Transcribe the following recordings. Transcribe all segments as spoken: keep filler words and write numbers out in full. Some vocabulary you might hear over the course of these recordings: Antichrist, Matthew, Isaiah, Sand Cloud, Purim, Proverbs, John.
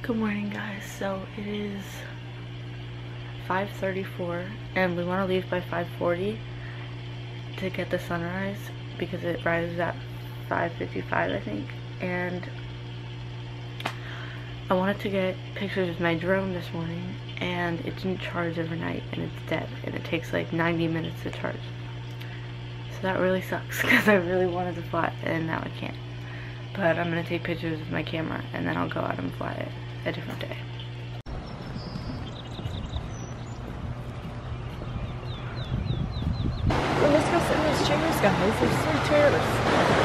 Good morning, guys. So it is five thirty-four and we want to leave by five forty to get the sunrise because it rises at five fifty-five, I think. And I wanted to get pictures with my drone this morning and it didn't charge overnight and it's dead and it takes like ninety minutes to charge. So that really sucks because I really wanted to fly and now I can't. But I'm going to take pictures with my camera and then I'll go out and fly it a different day. We're just going to sit in these chairs, guys. They're sweet chairs.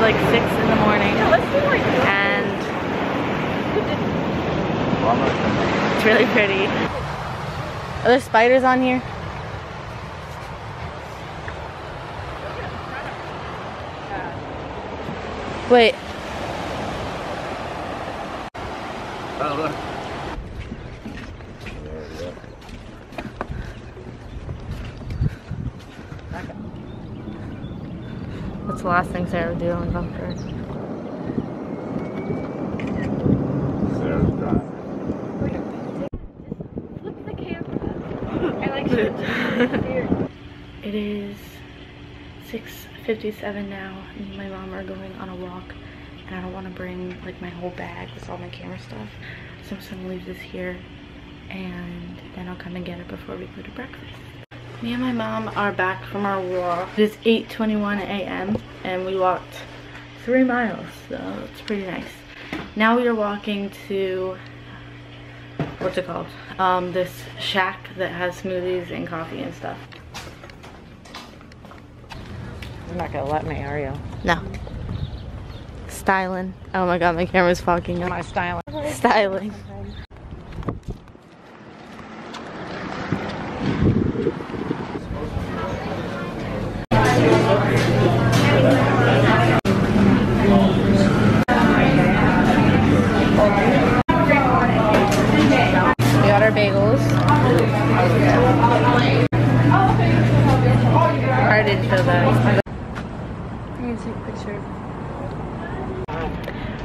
Like six in the morning, yeah, let's do like and it's really pretty. Are there spiders on here? Wait. Oh, look. That's the last things I ever do on Bumper. Sarah's done. Flip the camera. I like to. It is six fifty-seven now, and my mom are going on a walk, and I don't want to bring like my whole bag with all my camera stuff, so I'm just gonna leave this here, and then I'll come and get it before we go to breakfast. Me and my mom are back from our walk. It is eight twenty-one a m and we walked three miles, so it's pretty nice. Now we are walking to, what's it called? Um, this shack that has smoothies and coffee and stuff. I'm not gonna let my Oreo. No. Styling. Oh my god, my camera's fogging up. My styling. Styling.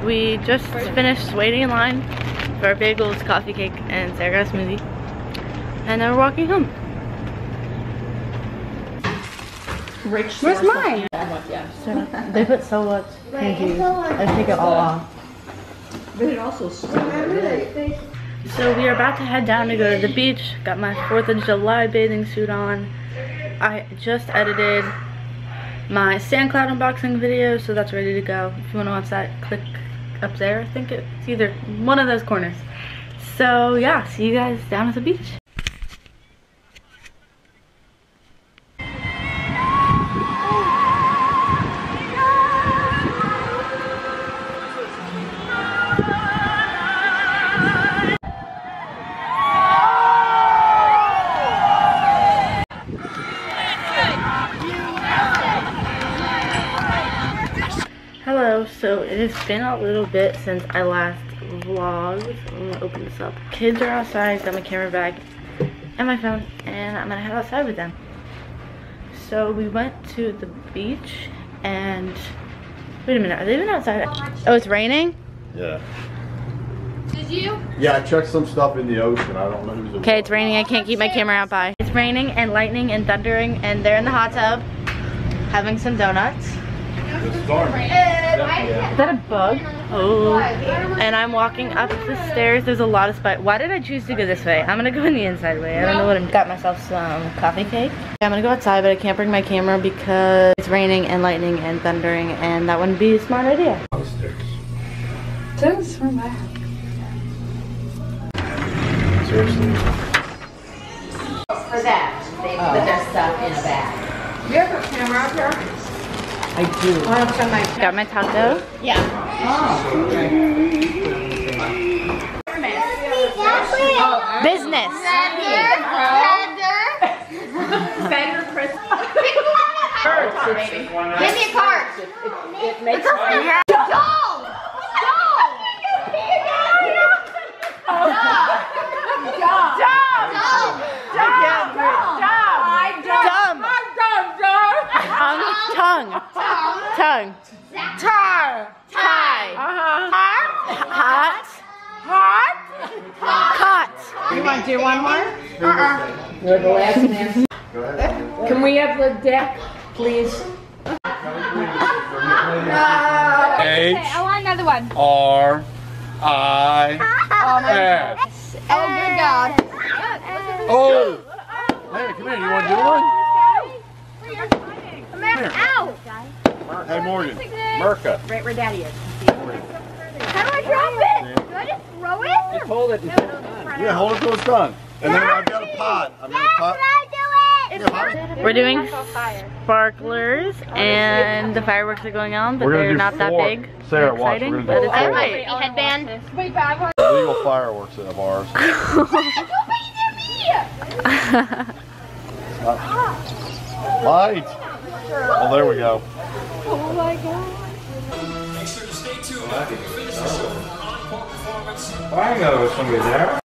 We just finished waiting in line for our bagels, coffee cake, and Sarah got a smoothie. And now we're walking home. Rich. Where's mine? So, they put so much candy. I take it all off. But it also smells. So we are about to head down to go to the beach. Got my fourth of July bathing suit on. I just edited my Sand Cloud unboxing video, so that's ready to go. If you want to watch that, click up there. I think it's either one of those corners. So yeah, see you guys down at the beach. So it has been a little bit since I last vlogged. I'm gonna open this up. Kids are outside, got my camera bag and my phone, and I'm gonna head outside with them. So we went to the beach and wait a minute, are they even outside? Oh, it's raining? Yeah. Did you? Yeah, I checked some stuff in the ocean. I don't know who's the Okay, it's raining, I can't keep my camera out by. It's raining and lightning and thundering, and they're in the hot tub having some donuts. The storm. Yeah. Is that a bug? Oh. And I'm walking up the stairs. There's a lot of spiders. Why did I choose to go this way? I'm gonna go in the inside way. I don't know what I'm got myself some coffee cake. I'm gonna go outside, but I can't bring my camera because it's raining and lightning and thundering, and that wouldn't be a smart idea. Downstairs. Seriously. For that, they put their stuff in a bag. You have a camera out here? I do. I got my taco. Yeah. Oh. Okay. Business. Fender. Fender Christmas. Give me a card. It makes sense. Dog. Dog. Dog. Dog. Dog. Dog. Dog. Tongue. Tongue. Tar. Tie. Hot. Hot. Hot. Hot. You want to do one more? Uh-uh. You're the last man. Can we have the deck, please? H. I want another one. R. I. S. Oh, good God. Oh. Hey, come here. You want to do one? Ow! Hey Morgan, Merca. Right where Daddy is. How do I drop it? Do I just throw it? Just hold it. Until it's done. Yeah, hold it till it's done. And then I've got a pot. I'm gonna pot. We're doing sparklers, and the fireworks are going on, but they're not that big. Sarah, watch. We're gonna do a headband. Illegal fireworks at the bars. Light. Oh, there we go. Oh my God. Make sure to stay tuned. I know somebody there.